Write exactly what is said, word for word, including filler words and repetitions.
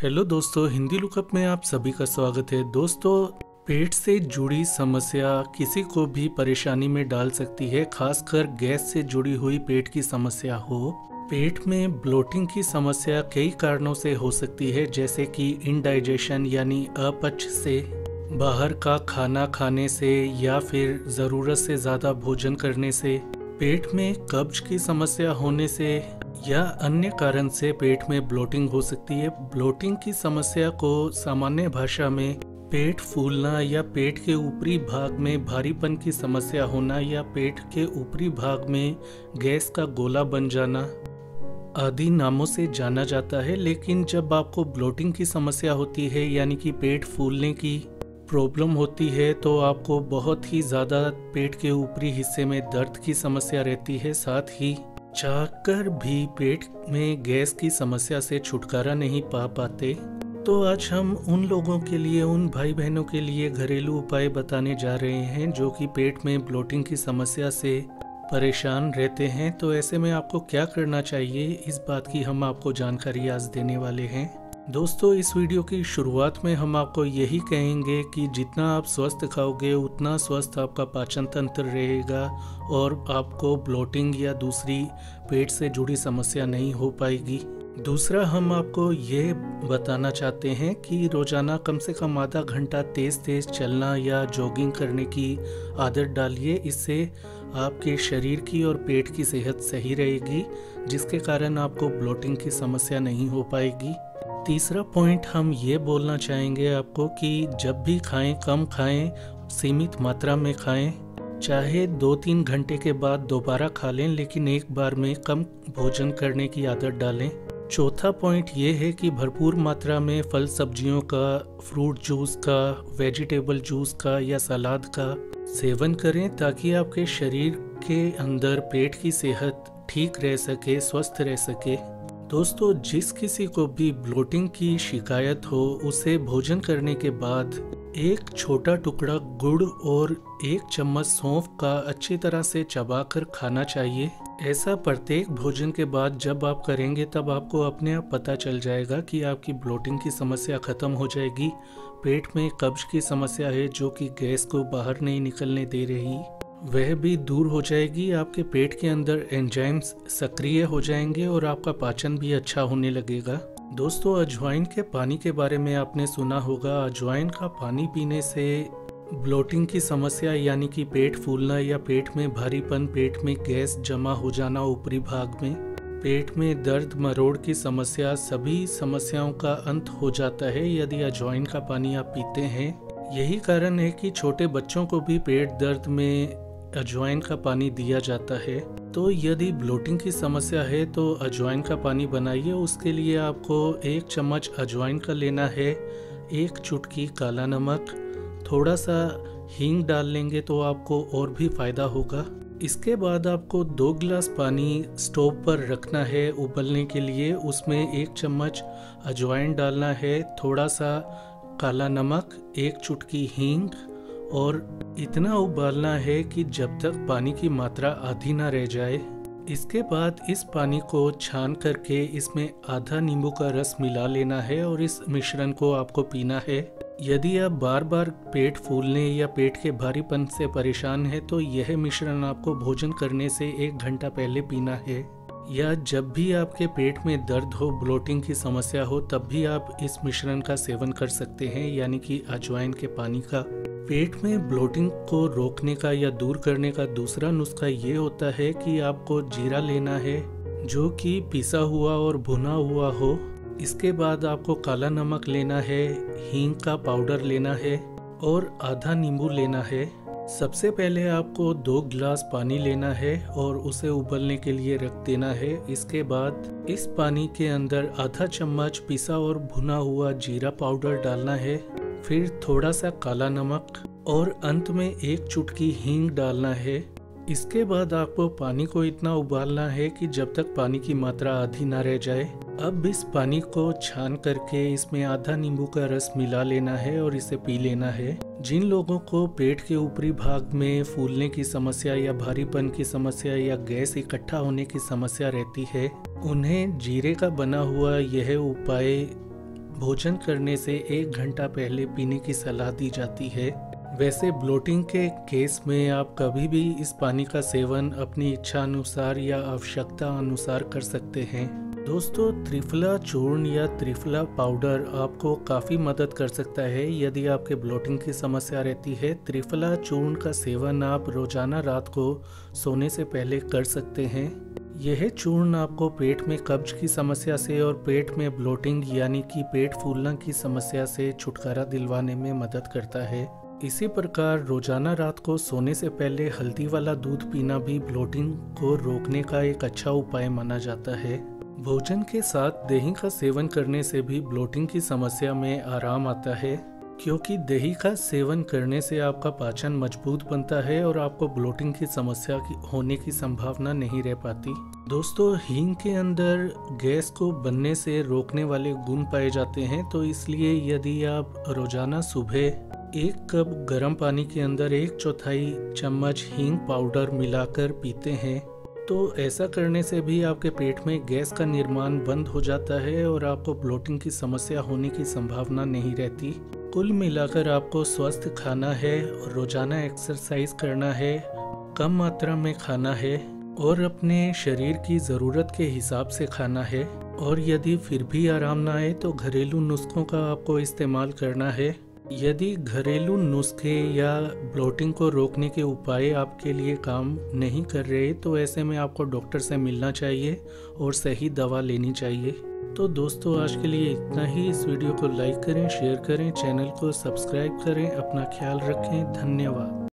Hello दोस्तों, Hindi lookup में आप सभी का स्वागत है। दोस्तों, पेट से जुड़ी समस्या किसी को भी परेशानी में डाल सकती है, खासकर गैस से जुड़ी हुई पेट की समस्या हो। पेट में ब्लोटिंग की समस्या कई कारणों से हो सकती है, जैसे कि इनडाइजेशन यानी अपच से, बाहर का खाना खाने से या फिर ज़रूरत से ज़्यादा भोजन करने से। पेट में कब्ज की समस्या होने से या अन्य कारण से पेट में ब्लोटिंग हो सकती है। ब्लोटिंग की समस्या को सामान्य भाषा में पेट फूलना या पेट के ऊपरी भाग में भारीपन की समस्या होना या पेट के ऊपरी भाग में गैस का गोला बन जाना आदि नामों से जाना जाता है। लेकिन जब आपको ब्लोटिंग की समस्या होती है, यानी कि पेट फूलने की प्रॉब्लम होती है, तो आपको बहुत ही ज़्यादा पेट के ऊपरी हिस्से में दर्द की समस्या रहती है। साथ ही चाहकर भी पेट में गैस की समस्या से छुटकारा नहीं पा पाते। तो आज हम उन लोगों के लिए, उन भाई बहनों के लिए घरेलू उपाय बताने जा रहे हैं जो कि पेट में ब्लोटिंग की समस्या से परेशान रहते हैं। तो ऐसे में आपको क्या करना चाहिए, इस बात की हम आपको जानकारी आज देने वाले हैं। दोस्तों, इस वीडियो की शुरुआत में हम आपको यही कहेंगे कि जितना आप स्वस्थ खाओगे उतना स्वस्थ आपका पाचन तंत्र रहेगा और आपको ब्लोटिंग या दूसरी पेट से जुड़ी समस्या नहीं हो पाएगी। दूसरा, हम आपको ये बताना चाहते हैं कि रोज़ाना कम से कम आधा घंटा तेज़ तेज़ चलना या जॉगिंग करने की आदत डालिए। इससे आपके शरीर की और पेट की सेहत सही रहेगी, जिसके कारण आपको ब्लोटिंग की समस्या नहीं हो पाएगी। तीसरा पॉइंट हम ये बोलना चाहेंगे आपको कि जब भी खाएं कम खाएं, सीमित मात्रा में खाएं। चाहे दो तीन घंटे के बाद दोबारा खा लें, लेकिन एक बार में कम भोजन करने की आदत डालें। चौथा पॉइंट ये है कि भरपूर मात्रा में फल सब्जियों का, फ्रूट जूस का, वेजिटेबल जूस का या सलाद का सेवन करें, ताकि आपके शरीर के अंदर पेट की सेहत ठीक रह सके, स्वस्थ रह सके। दोस्तों, जिस किसी को भी ब्लोटिंग की शिकायत हो, उसे भोजन करने के बाद एक छोटा टुकड़ा गुड़ और एक चम्मच सौंफ का अच्छी तरह से चबाकर खाना चाहिए। ऐसा प्रत्येक भोजन के बाद जब आप करेंगे, तब आपको अपने आप पता चल जाएगा कि आपकी ब्लोटिंग की समस्या ख़त्म हो जाएगी। पेट में कब्ज की समस्या है जो कि गैस को बाहर नहीं निकलने दे रही, वह भी दूर हो जाएगी। आपके पेट के अंदर एंजाइम्स सक्रिय हो जाएंगे और आपका पाचन भी अच्छा होने लगेगा। दोस्तों, अजवाइन के पानी के बारे में आपने सुना होगा। अजवाइन का पानी पीने से ब्लोटिंग की समस्या यानी कि पेट फूलना या पेट में भारीपन, पेट में गैस जमा हो जाना ऊपरी भाग में, पेट में दर्द, मरोड़ की समस्या, सभी समस्याओं का अंत हो जाता है यदि अजवाइन का पानी आप पीते हैं। यही कारण है कि छोटे बच्चों को भी पेट दर्द में अजवाइन का पानी दिया जाता है। तो यदि ब्लोटिंग की समस्या है तो अजवाइन का पानी बनाइए। उसके लिए आपको एक चम्मच अजवाइन का लेना है, एक चुटकी काला नमक, थोड़ा सा हींग डाल लेंगे तो आपको और भी फ़ायदा होगा। इसके बाद आपको दो गिलास पानी स्टोव पर रखना है उबलने के लिए। उसमें एक चम्मच अजवाइन डालना है, थोड़ा सा काला नमक, एक चुटकी हींग, और इतना उबालना है कि जब तक पानी की मात्रा आधी ना रह जाए। इसके बाद इस पानी को छान करके इसमें आधा नींबू का रस मिला लेना है और इस मिश्रण को आपको पीना है। यदि आप बार बार पेट फूलने या पेट के भारीपन से परेशान हैं तो यह मिश्रण आपको भोजन करने से एक घंटा पहले पीना है, या जब भी आपके पेट में दर्द हो, ब्लोटिंग की समस्या हो, तब भी आप इस मिश्रण का सेवन कर सकते हैं, यानी कि अजवाइन के पानी का। पेट में ब्लोटिंग को रोकने का या दूर करने का दूसरा नुस्खा ये होता है कि आपको जीरा लेना है जो कि पिसा हुआ और भुना हुआ हो। इसके बाद आपको काला नमक लेना है, हींग का पाउडर लेना है और आधा नींबू लेना है। सबसे पहले आपको दो गिलास पानी लेना है और उसे उबलने के लिए रख देना है। इसके बाद इस पानी के अंदर आधा चम्मच पिसा और भुना हुआ जीरा पाउडर डालना है, फिर थोड़ा सा काला नमक और अंत में एक चुटकी हींग डालना है। इसके बाद आपको पानी को इतना उबालना है कि जब तक पानी की मात्रा आधी ना रह जाए। अब इस पानी को छान करके इसमें आधा नींबू का रस मिला लेना है और इसे पी लेना है। जिन लोगों को पेट के ऊपरी भाग में फूलने की समस्या या भारीपन की समस्या या गैस इकट्ठा होने की समस्या रहती है, उन्हें जीरे का बना हुआ यह उपाय भोजन करने से एक घंटा पहले पीने की सलाह दी जाती है। वैसे ब्लोटिंग के केस में आप कभी भी इस पानी का सेवन अपनी इच्छा अनुसार या आवश्यकता अनुसार कर सकते हैं। दोस्तों, त्रिफला चूर्ण या त्रिफला पाउडर आपको काफ़ी मदद कर सकता है यदि आपके ब्लोटिंग की समस्या रहती है। त्रिफला चूर्ण का सेवन आप रोजाना रात को सोने से पहले कर सकते हैं। यह चूर्ण आपको पेट में कब्ज की समस्या से और पेट में ब्लोटिंग यानी कि पेट फूलना की समस्या से छुटकारा दिलवाने में मदद करता है। इसी प्रकार रोजाना रात को सोने से पहले हल्दी वाला दूध पीना भी ब्लोटिंग को रोकने का एक अच्छा उपाय माना जाता है। भोजन के साथ दही का सेवन करने से भी ब्लोटिंग की समस्या में आराम आता है, क्योंकि दही का सेवन करने से आपका पाचन मजबूत बनता है और आपको ब्लोटिंग की समस्या की होने की संभावना नहीं रह पाती। दोस्तों, हींग के अंदर गैस को बनने से रोकने वाले गुण पाए जाते हैं, तो इसलिए यदि आप रोजाना सुबह एक कप गर्म पानी के अंदर एक चौथाई चम्मच हींग पाउडर मिलाकर पीते हैं तो ऐसा करने से भी आपके पेट में गैस का निर्माण बंद हो जाता है और आपको ब्लोटिंग की समस्या होने की संभावना नहीं रहती। कुल मिलाकर आपको स्वस्थ खाना है, रोजाना एक्सरसाइज करना है, कम मात्रा में खाना है और अपने शरीर की ज़रूरत के हिसाब से खाना है। और यदि फिर भी आराम ना आए तो घरेलू नुस्खों का आपको इस्तेमाल करना है। यदि घरेलू नुस्खे या ब्लोटिंग को रोकने के उपाय आपके लिए काम नहीं कर रहे तो ऐसे में आपको डॉक्टर से मिलना चाहिए और सही दवा लेनी चाहिए। तो दोस्तों, आज के लिए इतना ही। इस वीडियो को लाइक करें, शेयर करें, चैनल को सब्सक्राइब करें। अपना ख्याल रखें। धन्यवाद।